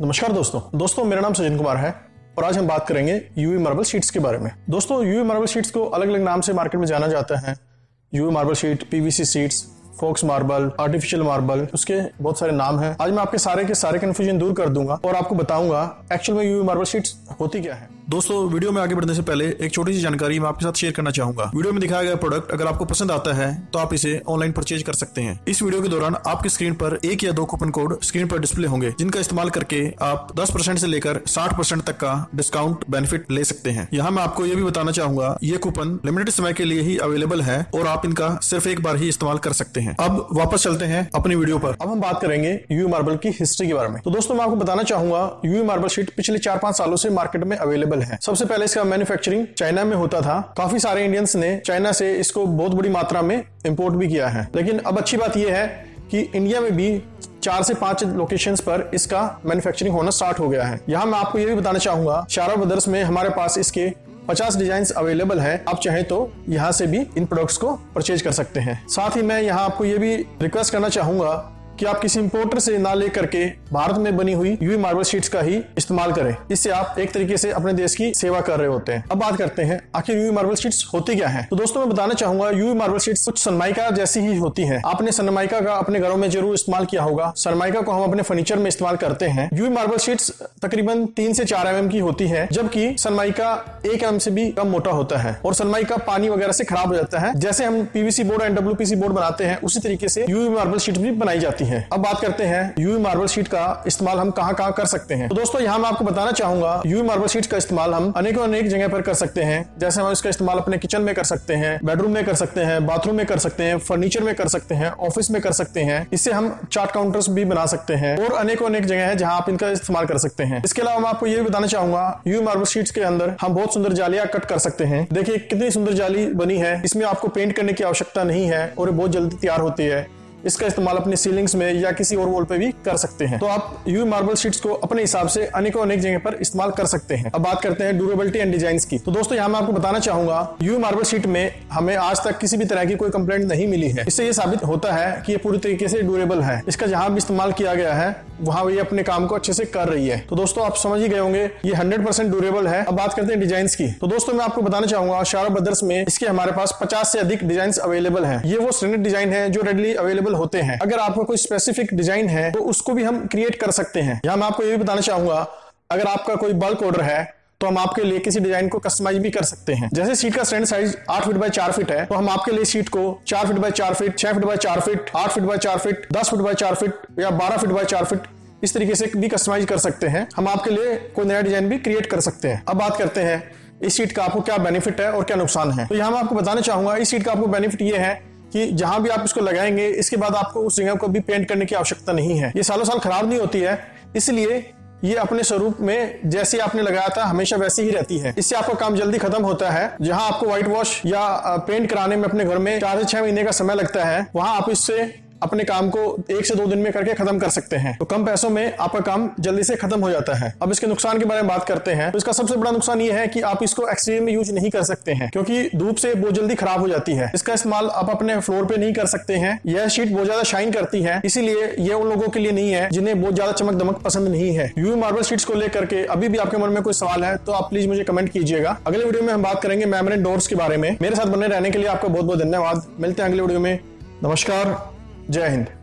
नमस्कार दोस्तों, मेरा नाम सजन कुमार है और आज हम बात करेंगे यूवी मार्बल शीट्स के बारे में। दोस्तों, यूवी मार्बल शीट्स को अलग अलग नाम से मार्केट में जाना जाता है। UV marble sheet, PVC sheets, faux marble, artificial marble, उसके बहुत सारे नाम हैं। आज मैं आपके सारे के सारे कंफ्यूजन दूर कर दूंगा और आपको बताऊंगा एक्चुअल में यूवी मार्बल शीट्स होती क्या है। दोस्तों, वीडियो में आगे बढ़ने से पहले एक छोटी सी जानकारी मैं आपके साथ शेयर करना चाहूंगा। वीडियो में दिखाया गया प्रोडक्ट अगर आपको पसंद आता है तो आप इसे ऑनलाइन परचेज कर सकते हैं। इस वीडियो के दौरान आपकी स्क्रीन पर 1 या 2 कूपन कोड स्क्रीन पर डिस्प्ले होंगे, जिनका इस्तेमाल करके आप 10% से लेकर 60% तक का डिस्काउंट बेनिफिट ले सकते हैं। यहाँ मैं आपको ये भी बताना चाहूंगा, ये कूपन लिमिटेड समय के लिए ही अवेलेबल है और आप इनका सिर्फ एक बार ही इस्तेमाल कर सकते हैं। अब वापस चलते हैं अपनी वीडियो पर। अब हम बात करेंगे यूवी मार्बल की हिस्ट्री के बारे में। तो दोस्तों, मैं आपको बताना चाहूंगा, यूवी मार्बल शीट पिछले 4-5 सालों से मार्केट में अवेलेबल है। सबसे पहले इसका मैन्युफैक्चरिंग चाइना में होता था। काफी सारे इंडियंस ने चाइना से इसको बहुत बड़ी मात्रा में इंपोर्ट भी किया है, लेकिन अब अच्छी बात यह है कि इंडिया में भी 4 से 5 लोकेशंस पर इसका मैन्युफैक्चरिंग होना स्टार्ट हो गया है। यहाँ मैं आपको यह भी बताना चाहूंगा, सहरावत ब्रदर्स में हमारे पास इसके 50 डिजाइन्स अवेलेबल है। आप चाहे तो यहाँ से भी इन प्रोडक्ट्स को परचेज कर सकते हैं। साथ ही मैं यहाँ आपको यह भी रिक्वेस्ट करना चाहूंगा कि आप किसी इंपोर्टर से ना लेकर के भारत में बनी हुई यूवी मार्बल शीट्स का ही इस्तेमाल करें। इससे आप एक तरीके से अपने देश की सेवा कर रहे होते हैं। अब बात करते हैं आखिर यूवी मार्बल शीट्स होती क्या है। तो दोस्तों, मैं बताना चाहूंगा, यूवी मार्बल शीट्स कुछ सनमाइका जैसी ही होती है। आपने सनमाइका का अपने घरों में जरूर इस्तेमाल किया होगा। सनमाइका को हम अपने फर्नीचर में इस्तेमाल करते हैं। यूवी मार्बल शीट्स तकरीबन 3 से 4 mm की होती है, जबकि सनमाइका 1 mm से भी कम मोटा होता है और सनमाइका पानी वगैरह से खराब हो जाता है। जैसे हम PVC board and WPC board बनाते हैं, उसी तरीके से यूवी मार्बल शीट भी बनाई जाती है। अब बात करते हैं यूवी मार्बल शीट का इस्तेमाल हम कहां-कहां कर सकते हैं। तो दोस्तों, यहां मैं आपको बताना चाहूंगा, यूवी मार्बल शीट का इस्तेमाल हम अनेकों अनेक जगह पर कर सकते हैं। जैसे हम इसका इस्तेमाल अपने किचन में कर सकते हैं, बेडरूम में कर सकते हैं, बाथरूम में कर सकते हैं, फर्नीचर में कर सकते हैं, ऑफिस में कर सकते हैं। इससे हम चार्ट काउंटर्स भी बना सकते हैं और अनेकों अनेक जगह है जहां आप इनका इस्तेमाल कर सकते हैं। इसके अलावा मैं आपको ये भी बताना चाहूंगा, यूवी मार्बल शीट्स के अंदर हम बहुत सुंदर जालियां कट कर सकते हैं। देखिए कितनी सुंदर जाली बनी है, इसमें आपको पेंट करने की आवश्यकता नहीं है और बहुत जल्दी तैयार होती है। इसका इस्तेमाल अपने सीलिंग्स में या किसी और वॉल पे भी कर सकते हैं। तो आप यूवी मार्बल शीट्स को अपने हिसाब से अनेकों अनेक जगह पर इस्तेमाल कर सकते हैं। अब बात करते हैं ड्यूरेबिलिटी एंड डिजाइन की। तो दोस्तों, यहाँ मैं आपको बताना चाहूंगा, यूवी मार्बल शीट में हमें आज तक किसी भी तरह की कोई कंप्लेंट नहीं मिली है। इससे ये साबित होता है कि ये पूरी तरीके से ड्यूरेबल है। इसका जहां भी इस्तेमाल किया गया है वहां ये अपने काम को अच्छे से कर रही है। तो दोस्तों, आप समझ ही गए होंगे, ये 100% ड्यूरेबल है। अब बात करते हैं डिजाइन की। तो दोस्तों, मैं आपको बताना चाहूंगा, सहरावत ब्रदर्स में इसके हमारे पास 50 से अधिक डिजाइन अवेलेबल है। ये वो स्टैंडर्ड डिजाइन है जो रेडली अवेलेबल होते हैं। अगर आपको कोई स्पेसिफिक डिजाइन है तो उसको भी हम क्रिएट कर सकते हैं। यहां मैं आपको ये भी बताना चाहूंगा, अगर आपका कोई बल्क ऑर्डर है तो हम आपके लिए किसी डिजाइन को कस्टमाइज भी कर सकते हैं। जैसे शीट का standard size 8 feet by 4 feet है, तो हम आपके लिए शीट को 4 feet by 4 feet, 6 feet by 4 feet, 8 feet by 4 feet, 10 feet by 4 feet या 12 फीट बाय 4 फीट इस तरीके से भी कस्टमाइज कर सकते हैं। हम आपके लिए कोई नया डिजाइन भी क्रिएट कर सकते हैं। अब बात करते हैं इस शीट का आपको क्या बेनिफिट है और क्या नुकसान है। तो यहां मैं आपको बताना चाहूंगा, इस शीट का आपको बेनिफिट ये है कि जहां भी आप इसको लगाएंगे, इसके बाद आपको उस जगह को भी पेंट करने की आवश्यकता नहीं है। ये सालों साल खराब नहीं होती है, इसलिए ये अपने स्वरूप में जैसे आपने लगाया था हमेशा वैसी ही रहती है। इससे आपका काम जल्दी खत्म होता है। जहां आपको व्हाइट वॉश या पेंट कराने में अपने घर में 4 से 6 महीने का समय लगता है, वहां आप इससे अपने काम को 1 से 2 दिन में करके खत्म कर सकते हैं। तो कम पैसों में आपका काम जल्दी से खत्म हो जाता है। अब इसके नुकसान के बारे में बात करते हैं। तो इसका सबसे बड़ा नुकसान ये है कि आप इसको एक्सट्रीम में यूज नहीं कर सकते हैं, क्योंकि धूप से बहुत जल्दी खराब हो जाती है। इसका इस्तेमाल आप अपने फ्लोर पे नहीं कर सकते हैं। यह शीट बहुत ज्यादा शाइन करती है, इसीलिए यह उन लोगों के लिए नहीं है जिन्हें बहुत ज्यादा चमक दमक पसंद नहीं है। यूवी मार्बल शीट्स को लेकर के अभी भी आपके मन में कोई सवाल है तो आप प्लीज मुझे कमेंट कीजिएगा। अगले वीडियो में हम बात करेंगे मेमरिन डोर्स के बारे में। मेरे साथ बने रहने के लिए आपका बहुत बहुत धन्यवाद। मिलते हैं अगले वीडियो में। नमस्कार, जय हिंद।